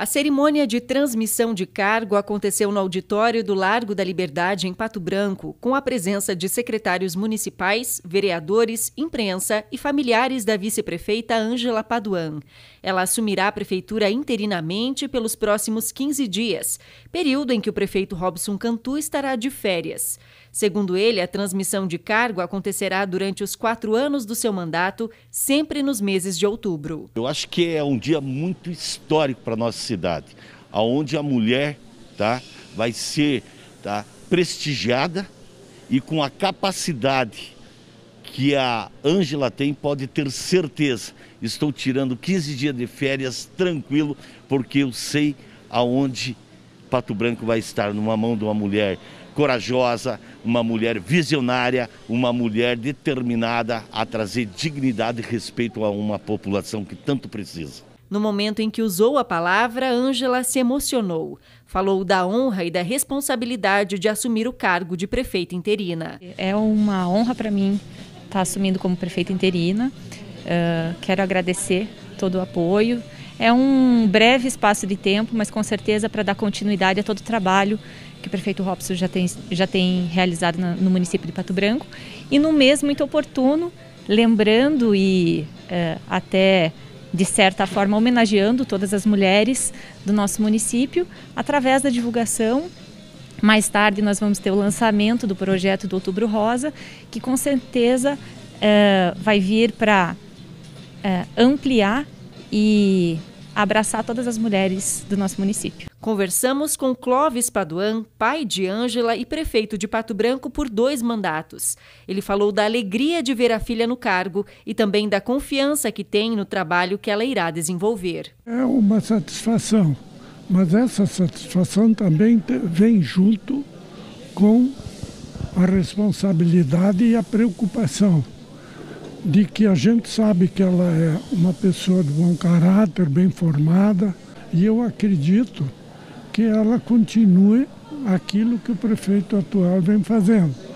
A cerimônia de transmissão de cargo aconteceu no auditório do Largo da Liberdade, em Pato Branco, com a presença de secretários municipais, vereadores, imprensa e familiares da vice-prefeita Ângela Padoan. Ela assumirá a prefeitura interinamente pelos próximos 15 dias, período em que o prefeito Robson Cantu estará de férias. Segundo ele, a transmissão de cargo acontecerá durante os 4 anos do seu mandato, sempre nos meses de outubro. Eu acho que é um dia muito histórico para a nossa cidade, onde a mulher vai ser prestigiada e, com a capacidade que a Ângela tem, pode ter certeza. Estou tirando 15 dias de férias tranquilo, porque eu sei aonde Pato Branco vai estar, numa mão de uma mulher corajosa, uma mulher visionária, uma mulher determinada a trazer dignidade e respeito a uma população que tanto precisa. No momento em que usou a palavra, Ângela se emocionou. Falou da honra e da responsabilidade de assumir o cargo de prefeita interina. É uma honra para mim estar assumindo como prefeita interina. Quero agradecer todo o apoio. É um breve espaço de tempo, mas com certeza para dar continuidade a todo o trabalho que o prefeito Robson já tem realizado no município de Pato Branco. E num mês muito oportuno, lembrando e até, de certa forma, homenageando todas as mulheres do nosso município através da divulgação. Mais tarde nós vamos ter o lançamento do projeto do Outubro Rosa, que com certeza vai vir para ampliar e abraçar todas as mulheres do nosso município. Conversamos com Clóvis Padoan, pai de Ângela e prefeito de Pato Branco por 2 mandatos. Ele falou da alegria de ver a filha no cargo e também da confiança que tem no trabalho que ela irá desenvolver. É uma satisfação, mas essa satisfação também vem junto com a responsabilidade e a preocupação de que a gente sabe que ela é uma pessoa de bom caráter, bem formada, e eu acredito que ela continue aquilo que o prefeito atual vem fazendo.